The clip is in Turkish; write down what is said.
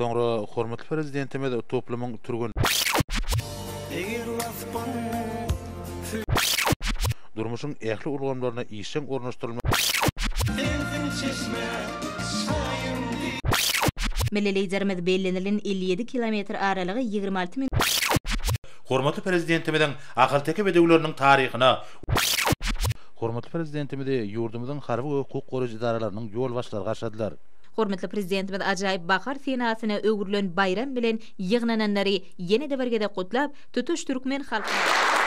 Sonra hormatly prezidentimiz toplumun turgun durmuşun ehli urgamlarına işin ornaştırılma Milli liderimiz bellenilin 57 kilometr aralığı 26 min Hormatly prezidentimizin Akalteki bedewlerinin tarihine Hormatly prezidentimiz yurdumuzun harbi hukuk korucu idaralarının yol başlar gaşadılar. Hormatly prezidentimiz ajayip bahar fenasını ögürlön bayram bilen yığnananları yeni de birgede kutlap tutuş Türkmen halkı